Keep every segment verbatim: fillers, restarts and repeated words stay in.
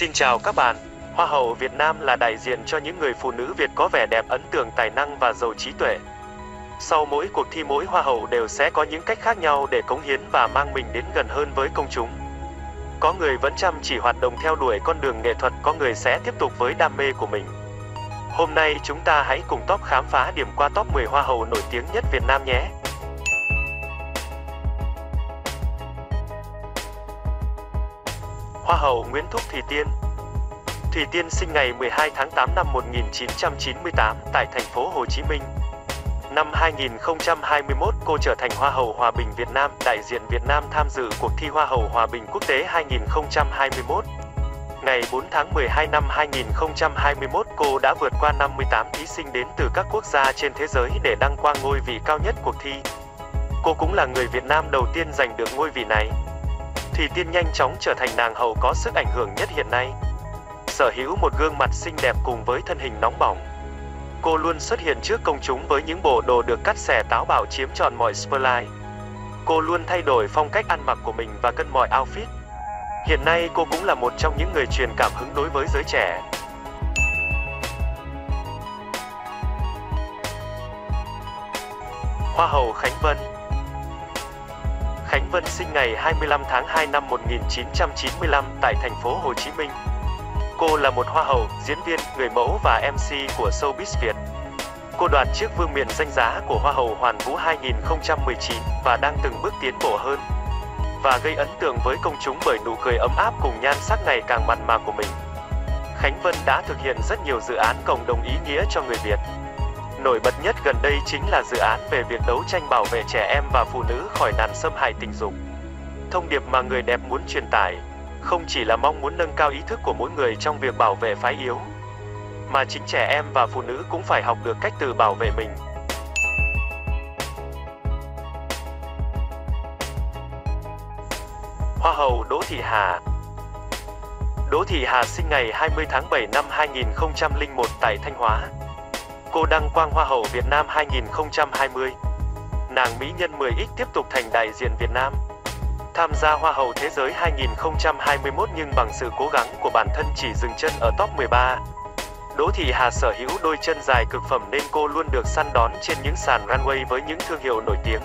Xin chào các bạn, Hoa hậu Việt Nam là đại diện cho những người phụ nữ Việt có vẻ đẹp, ấn tượng, tài năng và giàu trí tuệ. Sau mỗi cuộc thi, mỗi hoa hậu đều sẽ có những cách khác nhau để cống hiến và mang mình đến gần hơn với công chúng. Có người vẫn chăm chỉ hoạt động theo đuổi con đường nghệ thuật, có người sẽ tiếp tục với đam mê của mình. Hôm nay chúng ta hãy cùng Top khám phá điểm qua top mười hoa hậu nổi tiếng nhất Việt Nam nhé! Hoa hậu Nguyễn Thúc Thủy Tiên. Thủy Tiên sinh ngày mười hai tháng tám năm một nghìn chín trăm chín mươi tám tại thành phố Hồ Chí Minh. Năm hai nghìn không trăm hai mươi mốt, cô trở thành Hoa hậu Hòa bình Việt Nam, đại diện Việt Nam tham dự cuộc thi Hoa hậu Hòa bình Quốc tế hai nghìn không trăm hai mươi mốt. Ngày bốn tháng mười hai năm hai nghìn không trăm hai mươi mốt, cô đã vượt qua năm mươi tám thí sinh đến từ các quốc gia trên thế giới để đăng quang ngôi vị cao nhất cuộc thi. Cô cũng là người Việt Nam đầu tiên giành được ngôi vị này. Thủy Tiên nhanh chóng trở thành nàng hậu có sức ảnh hưởng nhất hiện nay. Sở hữu một gương mặt xinh đẹp cùng với thân hình nóng bỏng. Cô luôn xuất hiện trước công chúng với những bộ đồ được cắt xẻ táo bạo chiếm trọn mọi spotlight. Cô luôn thay đổi phong cách ăn mặc của mình và cân mọi outfit. Hiện nay cô cũng là một trong những người truyền cảm hứng đối với giới trẻ. Hoa hậu Khánh Vân. Khánh Vân sinh ngày hai mươi lăm tháng hai năm một nghìn chín trăm chín mươi lăm tại thành phố Hồ Chí Minh. Cô là một hoa hậu, diễn viên, người mẫu và em xê của showbiz Việt. Cô đoạt chiếc vương miện danh giá của Hoa hậu Hoàn Vũ hai nghìn không trăm mười chín và đang từng bước tiến bộ hơn. Và gây ấn tượng với công chúng bởi nụ cười ấm áp cùng nhan sắc ngày càng mặn mà của mình. Khánh Vân đã thực hiện rất nhiều dự án cộng đồng ý nghĩa cho người Việt. Nổi bật nhất gần đây chính là dự án về việc đấu tranh bảo vệ trẻ em và phụ nữ khỏi nạn xâm hại tình dục. Thông điệp mà người đẹp muốn truyền tải không chỉ là mong muốn nâng cao ý thức của mỗi người trong việc bảo vệ phái yếu, mà chính trẻ em và phụ nữ cũng phải học được cách tự bảo vệ mình. Hoa hậu Đỗ Thị Hà. Đỗ Thị Hà sinh ngày hai mươi tháng bảy năm hai nghìn không trăm lẻ một tại Thanh Hóa. Cô đăng quang Hoa hậu Việt Nam hai nghìn không trăm hai mươi. Nàng mỹ nhân mười x tiếp tục thành đại diện Việt Nam tham gia Hoa hậu Thế giới hai nghìn không trăm hai mươi mốt, nhưng bằng sự cố gắng của bản thân chỉ dừng chân ở top mười ba. Đỗ Thị Hà sở hữu đôi chân dài cực phẩm nên cô luôn được săn đón trên những sàn runway với những thương hiệu nổi tiếng.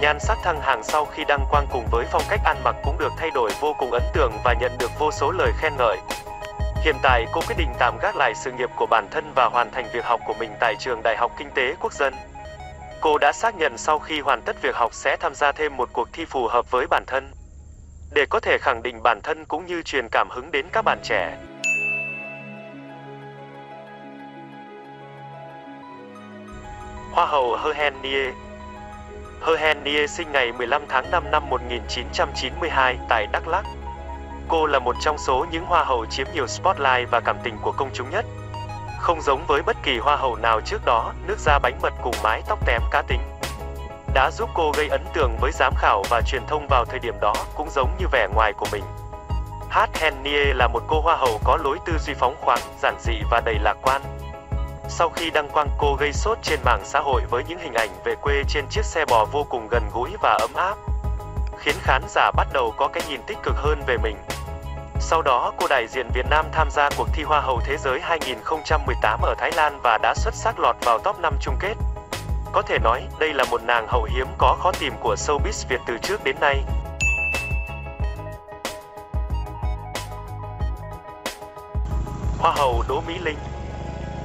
Nhan sắc thăng hạng sau khi đăng quang cùng với phong cách ăn mặc cũng được thay đổi vô cùng ấn tượng và nhận được vô số lời khen ngợi. Hiện tại cô quyết định tạm gác lại sự nghiệp của bản thân và hoàn thành việc học của mình tại trường Đại học Kinh tế Quốc dân. Cô đã xác nhận sau khi hoàn tất việc học sẽ tham gia thêm một cuộc thi phù hợp với bản thân, để có thể khẳng định bản thân cũng như truyền cảm hứng đến các bạn trẻ. Hoa hậu H'Hen Niê. H'Hen Niê sinh ngày mười lăm tháng năm năm một nghìn chín trăm chín mươi hai tại Đắk Lắk. Cô là một trong số những hoa hậu chiếm nhiều spotlight và cảm tình của công chúng nhất. Không giống với bất kỳ hoa hậu nào trước đó, nước da bánh mật cùng mái tóc tém cá tính đã giúp cô gây ấn tượng với giám khảo và truyền thông vào thời điểm đó, cũng giống như vẻ ngoài của mình. H'Hen Niê là một cô hoa hậu có lối tư duy phóng khoáng, giản dị và đầy lạc quan. Sau khi đăng quang, cô gây sốt trên mạng xã hội với những hình ảnh về quê trên chiếc xe bò vô cùng gần gũi và ấm áp, khiến khán giả bắt đầu có cái nhìn tích cực hơn về mình. Sau đó, cô đại diện Việt Nam tham gia cuộc thi Hoa hậu Thế giới hai nghìn không trăm mười tám ở Thái Lan và đã xuất sắc lọt vào top năm chung kết. Có thể nói, đây là một nàng hậu hiếm có khó tìm của showbiz Việt từ trước đến nay. Hoa hậu Đỗ Mỹ Linh.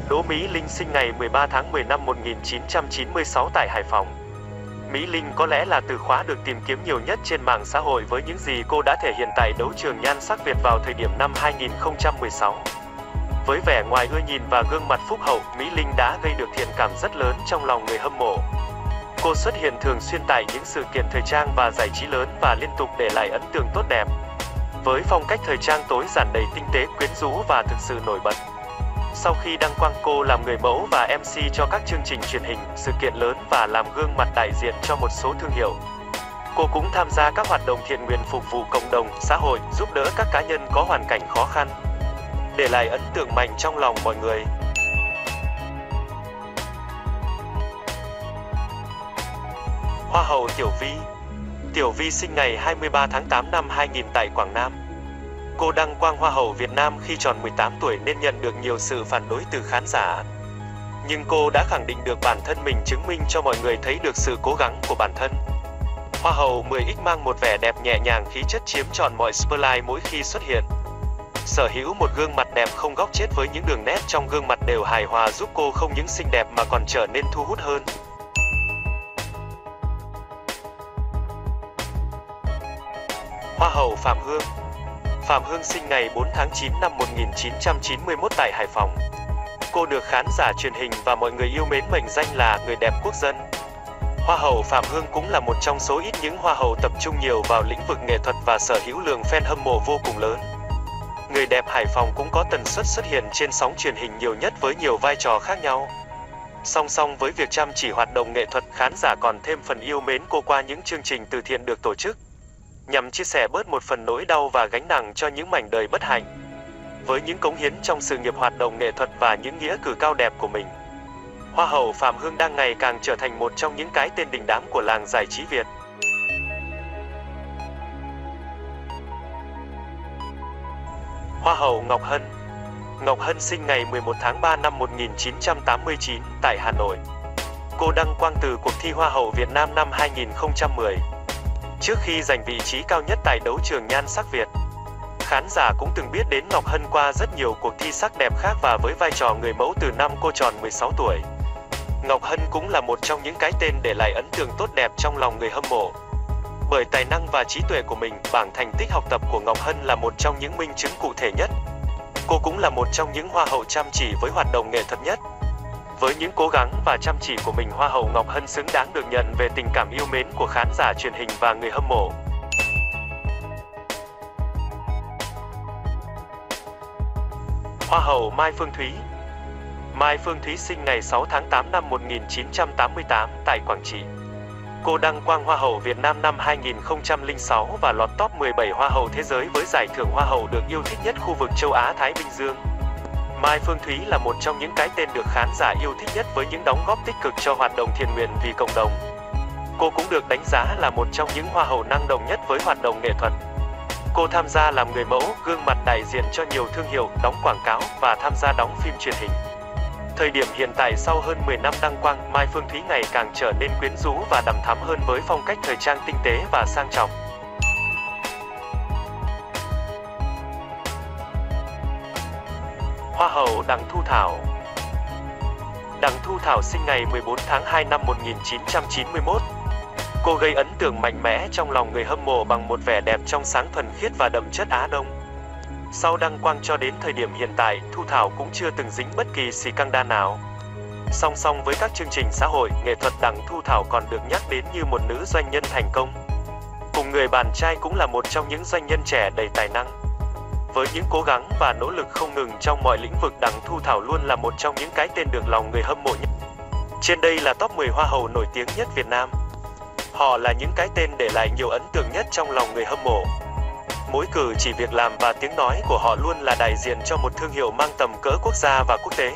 Đỗ Mỹ Linh sinh ngày mười ba tháng mười năm một nghìn chín trăm chín mươi sáu tại Hải Phòng. Mỹ Linh có lẽ là từ khóa được tìm kiếm nhiều nhất trên mạng xã hội với những gì cô đã thể hiện tại đấu trường nhan sắc Việt vào thời điểm năm hai nghìn không trăm mười sáu. Với vẻ ngoài ưa nhìn và gương mặt phúc hậu, Mỹ Linh đã gây được thiện cảm rất lớn trong lòng người hâm mộ. Cô xuất hiện thường xuyên tại những sự kiện thời trang và giải trí lớn và liên tục để lại ấn tượng tốt đẹp. Với phong cách thời trang tối giản đầy tinh tế, quyến rũ và thực sự nổi bật. Sau khi đăng quang, cô làm người mẫu và em xê cho các chương trình truyền hình, sự kiện lớn và làm gương mặt đại diện cho một số thương hiệu. Cô cũng tham gia các hoạt động thiện nguyện phục vụ cộng đồng, xã hội, giúp đỡ các cá nhân có hoàn cảnh khó khăn, để lại ấn tượng mạnh trong lòng mọi người. Hoa hậu Tiểu Vy. Tiểu Vy sinh ngày hai mươi ba tháng tám năm hai nghìn tại Quảng Nam. Cô đăng quang Hoa hậu Việt Nam khi tròn mười tám tuổi nên nhận được nhiều sự phản đối từ khán giả. Nhưng cô đã khẳng định được bản thân mình, chứng minh cho mọi người thấy được sự cố gắng của bản thân. Hoa hậu mười X mang một vẻ đẹp nhẹ nhàng, khí chất chiếm trọn mọi spotlight mỗi khi xuất hiện. Sở hữu một gương mặt đẹp không góc chết với những đường nét trong gương mặt đều hài hòa, giúp cô không những xinh đẹp mà còn trở nên thu hút hơn. Hoa hậu Phạm Hương. Phạm Hương sinh ngày bốn tháng chín năm một nghìn chín trăm chín mươi mốt tại Hải Phòng. Cô được khán giả truyền hình và mọi người yêu mến mệnh danh là người đẹp quốc dân. Hoa hậu Phạm Hương cũng là một trong số ít những hoa hậu tập trung nhiều vào lĩnh vực nghệ thuật và sở hữu lượng fan hâm mộ vô cùng lớn. Người đẹp Hải Phòng cũng có tần suất xuất hiện trên sóng truyền hình nhiều nhất với nhiều vai trò khác nhau. Song song với việc chăm chỉ hoạt động nghệ thuật, khán giả còn thêm phần yêu mến cô qua những chương trình từ thiện được tổ chức, nhằm chia sẻ bớt một phần nỗi đau và gánh nặng cho những mảnh đời bất hạnh. Với những cống hiến trong sự nghiệp hoạt động nghệ thuật và những nghĩa cử cao đẹp của mình, Hoa hậu Phạm Hương đang ngày càng trở thành một trong những cái tên đình đám của làng giải trí Việt. Hoa hậu Ngọc Hân. Ngọc Hân sinh ngày mười một tháng ba năm một nghìn chín trăm tám mươi chín tại Hà Nội. Cô đăng quang từ cuộc thi Hoa hậu Việt Nam năm hai nghìn không trăm mười. Trước khi giành vị trí cao nhất tại đấu trường nhan sắc Việt, khán giả cũng từng biết đến Ngọc Hân qua rất nhiều cuộc thi sắc đẹp khác và với vai trò người mẫu từ năm cô tròn mười sáu tuổi. Ngọc Hân cũng là một trong những cái tên để lại ấn tượng tốt đẹp trong lòng người hâm mộ. Bởi tài năng và trí tuệ của mình, bảng thành tích học tập của Ngọc Hân là một trong những minh chứng cụ thể nhất. Cô cũng là một trong những hoa hậu chăm chỉ với hoạt động nghệ thuật nhất. Với những cố gắng và chăm chỉ của mình, Hoa hậu Ngọc Hân xứng đáng được nhận về tình cảm yêu mến của khán giả truyền hình và người hâm mộ. Hoa hậu Mai Phương Thúy. Mai Phương Thúy sinh ngày sáu tháng tám năm một nghìn chín trăm tám mươi tám tại Quảng Trị. Cô đăng quang Hoa hậu Việt Nam năm hai nghìn không trăm lẻ sáu và lọt top mười bảy Hoa hậu thế giới với giải thưởng Hoa hậu được yêu thích nhất khu vực châu Á-Thái Bình Dương. Mai Phương Thúy là một trong những cái tên được khán giả yêu thích nhất với những đóng góp tích cực cho hoạt động thiện nguyện vì cộng đồng. Cô cũng được đánh giá là một trong những hoa hậu năng động nhất với hoạt động nghệ thuật. Cô tham gia làm người mẫu, gương mặt đại diện cho nhiều thương hiệu, đóng quảng cáo và tham gia đóng phim truyền hình. Thời điểm hiện tại, sau hơn mười năm đăng quang, Mai Phương Thúy ngày càng trở nên quyến rũ và đằm thắm hơn với phong cách thời trang tinh tế và sang trọng. Hoa hậu Đặng Thu Thảo. Đặng Thu Thảo sinh ngày mười bốn tháng hai năm một nghìn chín trăm chín mươi mốt. Cô gây ấn tượng mạnh mẽ trong lòng người hâm mộ bằng một vẻ đẹp trong sáng, thuần khiết và đậm chất Á Đông. Sau đăng quang cho đến thời điểm hiện tại, Thu Thảo cũng chưa từng dính bất kỳ scandal nào. Song song với các chương trình xã hội, nghệ thuật, Đặng Thu Thảo còn được nhắc đến như một nữ doanh nhân thành công. Cùng người bạn trai cũng là một trong những doanh nhân trẻ đầy tài năng. Với những cố gắng và nỗ lực không ngừng trong mọi lĩnh vực, Đặng Thu Thảo luôn là một trong những cái tên được lòng người hâm mộ nhất. Trên đây là top mười hoa hậu nổi tiếng nhất Việt Nam. Họ là những cái tên để lại nhiều ấn tượng nhất trong lòng người hâm mộ. Mỗi cử chỉ, việc làm và tiếng nói của họ luôn là đại diện cho một thương hiệu mang tầm cỡ quốc gia và quốc tế.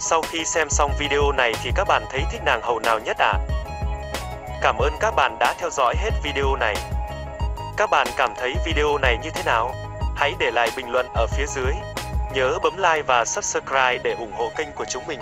Sau khi xem xong video này thì các bạn thấy thích nàng hậu nào nhất ạ? À? Cảm ơn các bạn đã theo dõi hết video này. Các bạn cảm thấy video này như thế nào? Hãy để lại bình luận ở phía dưới. Nhớ bấm like và subscribe để ủng hộ kênh của chúng mình.